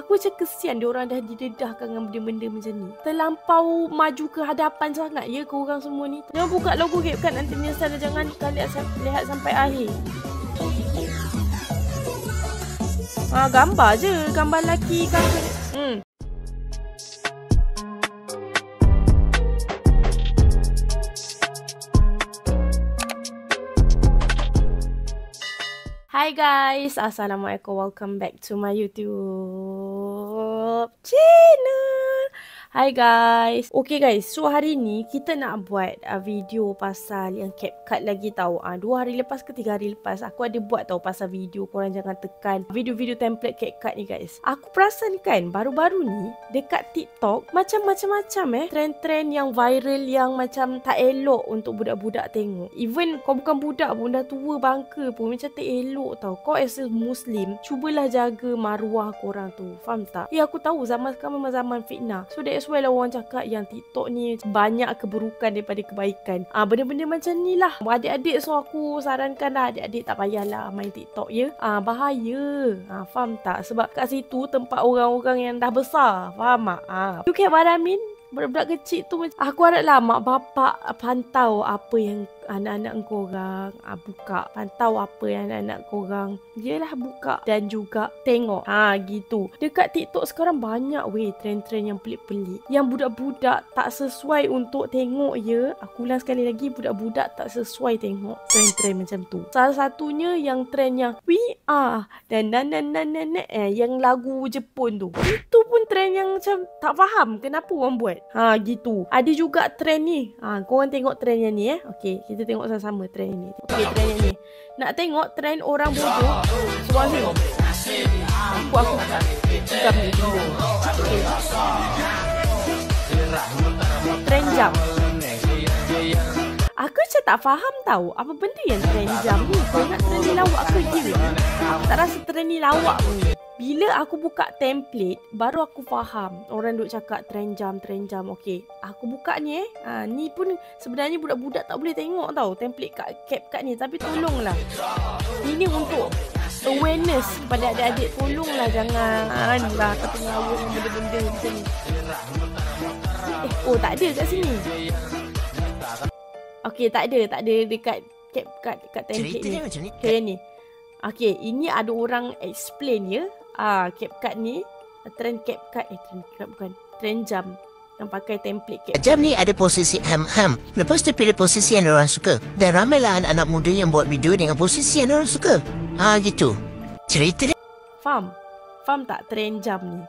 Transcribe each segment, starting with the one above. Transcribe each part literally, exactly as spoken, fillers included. Aku macam kesian diorang dah didedahkan dengan benda-benda macam ni. Terlampau maju ke hadapan sangat ya korang semua ni. Jangan buka logo CapCut nanti menyesal. Jangan lihat, lihat sampai akhir. Ah, gambar je, gambar lelaki gambar. Hmm. Hi guys, assalamualaikum. Welcome back to my YouTube channel. Hi guys. Okay guys, so hari ni kita nak buat uh, video pasal yang CapCut lagi tau. uh, Dua hari lepas ke tiga hari lepas aku ada buat tau pasal video. Korang jangan tekan video-video template CapCut ni guys. Aku perasan kan baru-baru ni dekat TikTok macam-macam-macam eh trend-trend yang viral yang macam tak elok untuk budak-budak tengok. Even kau bukan budak pun, dah tua bangka pun macam tak elok tau. Kau as a Muslim, cubalah jaga maruah korang tu, faham tak? Eh aku tahu zaman sekarang memang zaman fitnah. So that that's why lah orang cakap yang TikTok ni banyak keburukan daripada kebaikan. Ah, benda-benda macam ni lah. Adik-adik, so aku sarankan lah adik-adik tak payahlah main TikTok ya. Ah, bahaya. Ah, faham tak? Sebab kat situ tempat orang-orang yang dah besar. Faham tak? Ah. You get what I mean? Budak-budak kecil tu, aku haraplah mak bapak pantau apa yang anak-anak korang ah, buka. Pantau apa yang anak-anak korang, yelah buka dan juga tengok. Ha gitu. Dekat TikTok sekarang banyak weh trend-trend yang pelik-pelik, yang budak-budak tak sesuai untuk tengok ya. Aku ulang sekali lagi, budak-budak tak sesuai tengok trend-trend macam tu. Salah satunya yang trend yang we are dan nan nan nan nan eh, yang lagu Jepun tu. Itu pun trend yang macam tak faham kenapa orang buat. Ha gitu. Ada juga trend ni. Ha, korang tengok trend yang ni eh. Okey, kita tengok sama-sama trend ni. Okey, trend yang ni. Nak tengok trend orang bodoh. Suara ni. Aku aku tak. Kita ni dulu. Okey. Trend jam. Aku macam tak faham tau. Apa benda yang trend jam ni? Kau nak trend ni lawak ke dia? Aku tak rasa trend ni lawak pun. Bila aku buka template, baru aku faham. Orang duk cakap trend jam, trend jam. Okey, aku buka ni eh. Ha, ni pun sebenarnya budak-budak tak boleh tengok tau template kat CapCut ni. Tapi tolonglah. Ini untuk awareness kepada adik-adik. Tolonglah jangan lah terpengaruh dengan benda-benda macam ni. Eh, oh tak ada kat sini. Okey, tak ada. Tak ada dekat CapCut, dekat template ni. Okey, ni. Okey, ini ada orang explain ya. Ah, CapCut ni trend CapCut eh trend CapCut bukan trend jam yang pakai template CapCut. Jam ni ada posisi ham-ham. Lepas tu pilih posisi yang orang suka. Dan ramailah anak-anak muda yang buat video dengan posisi yang orang suka. Ah gitu. Cerita dia. Faham? Faham tak trend jam ni?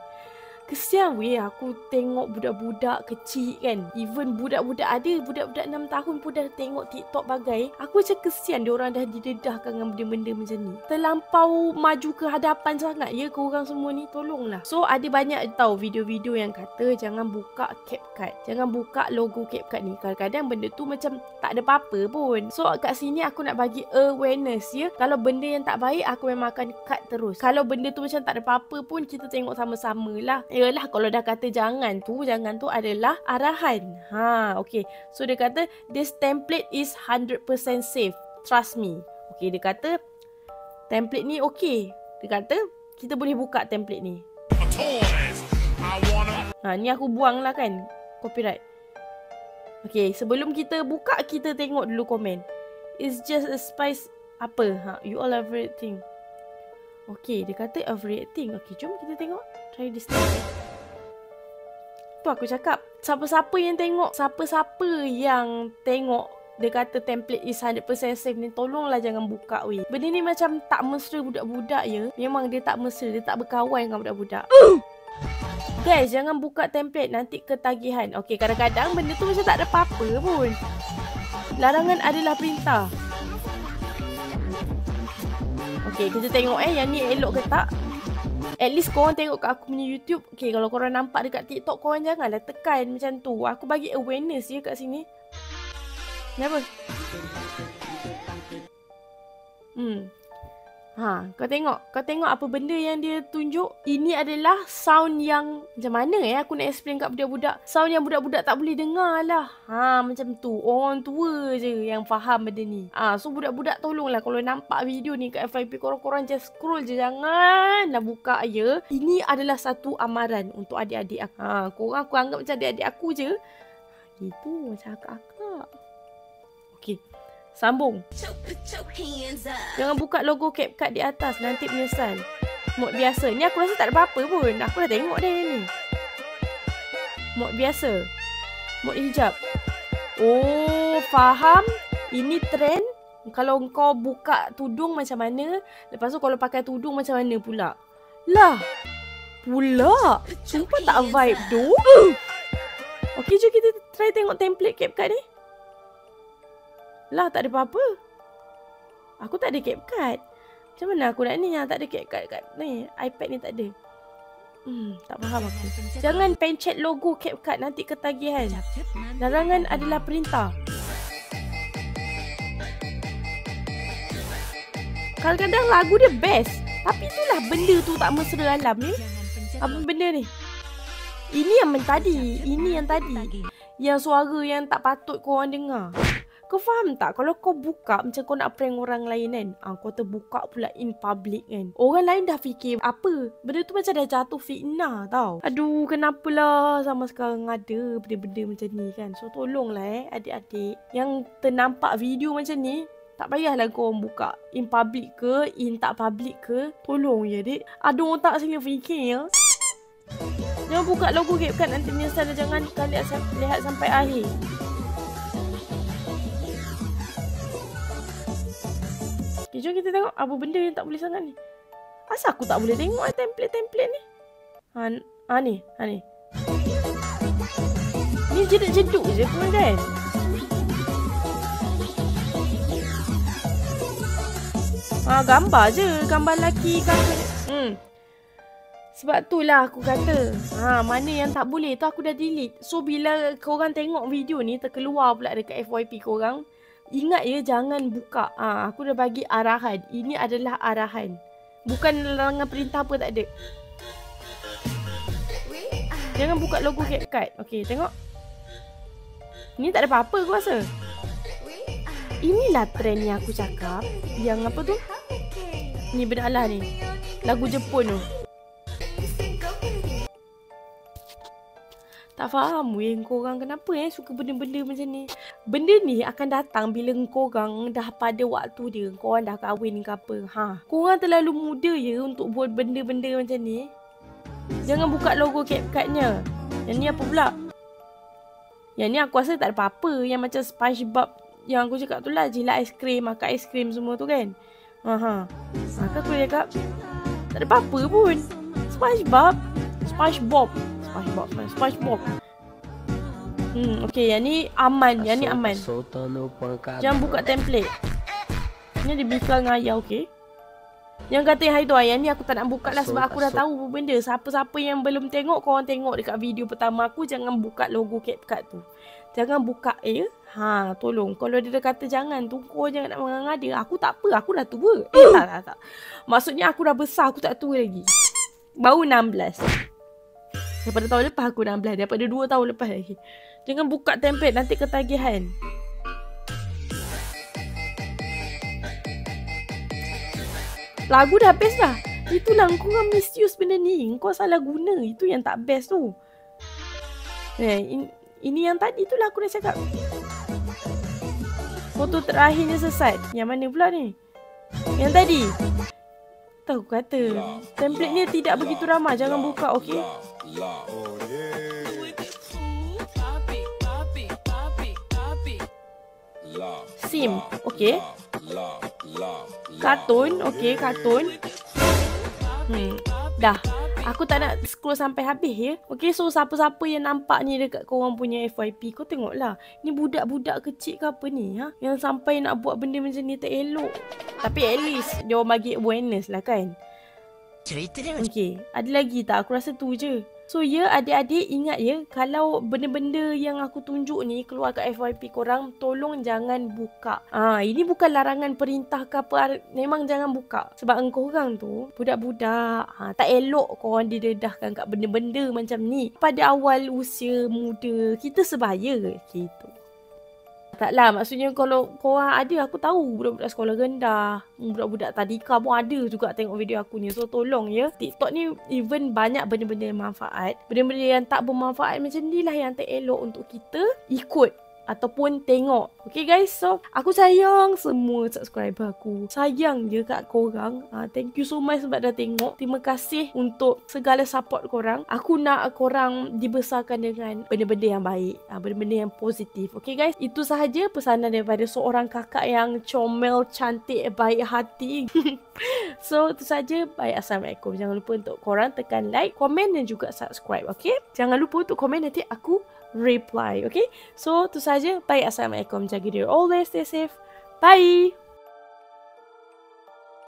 Kesian weh aku tengok budak-budak kecil kan. Even budak-budak ada budak-budak enam tahun pun dah tengok TikTok bagai. Aku macam kesian diorang dah didedahkan dengan benda-benda macam ni. Terlampau maju ke hadapan sangat ya korang semua ni. Tolonglah. So ada banyak tau video-video yang kata jangan buka CapCut. Jangan buka logo CapCut ni. Kadang-kadang benda tu macam tak ada apa-apa pun. So kat sini aku nak bagi awareness ya. Kalau benda yang tak baik aku memang akan cut terus. Kalau benda tu macam tak ada apa-apa pun kita tengok sama-sama lah. Yalah kalau dah kata jangan tu, jangan tu adalah arahan. Ha, okey. So dia kata this template is one hundred percent safe. Trust me. Okey, dia kata template ni okey. Dia kata kita boleh buka template ni. Ha, ni aku buang lah kan copyright. Okey, sebelum kita buka kita tengok dulu komen. It's just a spice apa? Ha, you all everything. Okey, dia kata overreacting. Okey, jom kita tengok. Try this time. Tu aku cakap, siapa-siapa yang tengok, siapa-siapa yang tengok, dia kata template is one hundred percent safe ni, tolonglah jangan buka weh. Benda ni macam tak mesra budak-budak ya. Memang dia tak mesra, dia tak berkawan dengan budak-budak. Uh! Guys, jangan buka template, nanti ketagihan. Okey, kadang-kadang benda tu macam tak ada apa-apa pun. Larangan adalah perintah. Okay, kita tengok eh yang ni elok ke tak. At least korang tengok kat aku punya YouTube. Okay, kalau korang nampak dekat TikTok korang janganlah tekan macam tu. Aku bagi awareness je kat sini. Kenapa? Hmm. Ha, Ha, kau tengok, kau tengok apa benda yang dia tunjuk. Ini adalah sound yang macam mana eh aku nak explain kat budak-budak. Sound yang budak-budak tak boleh dengar lah. Ha, macam tu. Orang tua je yang faham benda ni. Ah, ha, so budak-budak tolonglah kalau nampak video ni kat F Y P, korang-korang just scroll je, janganlah buka ya. Ini adalah satu amaran untuk adik-adik aku. Ha, korang aku anggap macam adik-adik aku je. Gitu macam akak-akak. Okey. Sambung. Jangan buka logo CapCut di atas, nanti menyesal. Mod biasa. Ni aku rasa tak ada apa-apa pun. Aku dah tengok dah ni. Mod biasa. Mod hijab. Oh, faham. Ini trend. Kalau kau buka tudung macam mana, lepas tu kalau pakai tudung macam mana pula. Lah. Pula. Sumpah tak vibe tu. Okey, jom kita try tengok template CapCut ni. Lah, tak ada apa-apa. Aku tak ada CapCut. Macam mana aku nak ni yang tak ada CapCut kat ni? iPad ni tak ada. Hmm, tak faham aku. Jangan pencet logo CapCut, nanti ketagihan. Larangan adalah perintah. Kadang-kadang lagu dia best, tapi itulah benda tu tak mesra alam ni. Apa benda ni? Ini yang tadi, ini yang tadi. Yang suara yang tak patut korang dengar. Kau faham tak? Kalau kau buka macam kau nak prank orang lain kan, ha, kau terbuka pula in public kan, orang lain dah fikir apa? Benda tu macam dah jatuh fitnah tau. Aduh, kenapalah sama sekarang ada benda-benda macam ni kan. So tolonglah eh adik-adik yang ternampak video macam ni, tak payahlah kau orang buka in public ke, in tak public ke. Tolong ya adik. Ada orang tak sini fikir ya. Jangan buka logo CapCut, nanti menyesal. Jangan kau lihat, lihat sampai akhir. Jom kita tengok apa benda yang tak boleh sangat ni. Asal aku tak boleh tengok eh, template-template ni. Ha, ha ni, ha ni. Ni jeduk-jeduk je pun kan. Ha, gambar je, gambar lelaki, gambar. Hmm. Sebab tu lah aku kata, ha, mana yang tak boleh tu aku dah delete. So bila korang tengok video ni terkeluar pula dekat F Y P korang, ingat ya, jangan buka. Ah, ha, aku dah bagi arahan. Ini adalah arahan. Bukan larangan perintah apa tak ada. Jangan buka logo CapCut. Okey, tengok. Ini tak ada apa-apa aku rasa. Inilah trend yang aku cakap. Yang apa tu? Ni benda alah ni. Lagu Jepun tu. Tak faham weh korang kenapa eh suka benda-benda macam ni. Benda ni akan datang bila korang dah pada waktu dia. Korang dah kahwin ke apa. Ha, korang terlalu muda ya untuk buat benda-benda macam ni. Jangan buka logo CapCut-nya. Yang ni apa pula? Yang ni aku rasa tak ada apa-apa. Yang macam SpongeBob yang aku cakap tu lah. Jilat aiskrim, makan aiskrim semua tu kan. Ha ha. Maka aku cakap tak ada apa-apa pun. SpongeBob. SpongeBob. SpongeBob, SpongeBob. Hmm, okey, yang ni aman, yang ni aman. Jangan buka template. Ni ada biflang ayah, okey. Yang kata yang hari tu, yang ni aku tak nak buka lah sebab aku dah tahu benda. Siapa-siapa yang belum tengok, korang tengok dekat video pertama aku, jangan buka logo CapCut tu. Jangan buka ya. Ha, tolong. Kalau dia dah kata jangan tu, korang jangan nak mengada-ngada. Aku tak apa, aku dah tua. Eh, tak, tak, tak. Maksudnya aku dah besar, aku tak tua lagi. Baru enam belas. Daripada tahun lepas aku enam belas. Daripada dua tahun lepas lagi. Jangan buka template, nanti ketagihan. Lagu dah habis dah. Itulah korang misuse benda ni. Kau salah guna. Itu yang tak best tu. Eh, in, ini yang tadi tu lah aku dah cakap. Foto terakhirnya sesat. Yang mana pula ni? Yang tadi. Tahu kata template ni tidak begitu ramah. Jangan buka, okey. Sim, okey. Kartun, okey, kartun. Hmm, dah. Aku tak nak scroll sampai habis ya. Okay, so siapa-siapa yang nampak ni dekat korang punya F Y P, kau tengoklah. Ni budak-budak kecil ke apa ni ha? Yang sampai nak buat benda macam ni tak elok. Tapi at least dia orang bagi awareness lah kan. Okay, ada lagi tak? Aku rasa tu je. So ya adik-adik, ingat ya, kalau benda-benda yang aku tunjuk ni keluar kat F Y P korang, tolong jangan buka. Ah, ini bukan larangan perintah ke apa, memang jangan buka. Sebab engkau korang tu budak-budak, ha, tak elok korang didedahkan kat benda-benda macam ni. Pada awal usia muda kita sebahaya gitu. Taklah, maksudnya kalau korang ada, aku tahu budak-budak sekolah rendah, budak-budak tadika pun ada juga tengok video aku ni. So tolong ya, TikTok ni even banyak benda-benda yang manfaat, benda-benda yang tak bermanfaat macam ni lah yang tak elok untuk kita ikut ataupun tengok. Okay guys, so aku sayang semua subscriber aku, sayang je kat korang. uh, Thank you so much sebab dah tengok. Terima kasih untuk segala support korang. Aku nak korang dibesarkan dengan benda-benda yang baik, uh, benda-benda yang positif. Okay guys, itu sahaja pesanan daripada seorang kakak yang comel, cantik, baik hati. So itu sahaja. Baik, assalamualaikum. Jangan lupa untuk korang tekan like, komen dan juga subscribe. Okay, jangan lupa untuk komen, nanti aku reply. Okay, so itu sahaja. Baik, assalamualaikum. Jaga diri, always stay safe. Bye.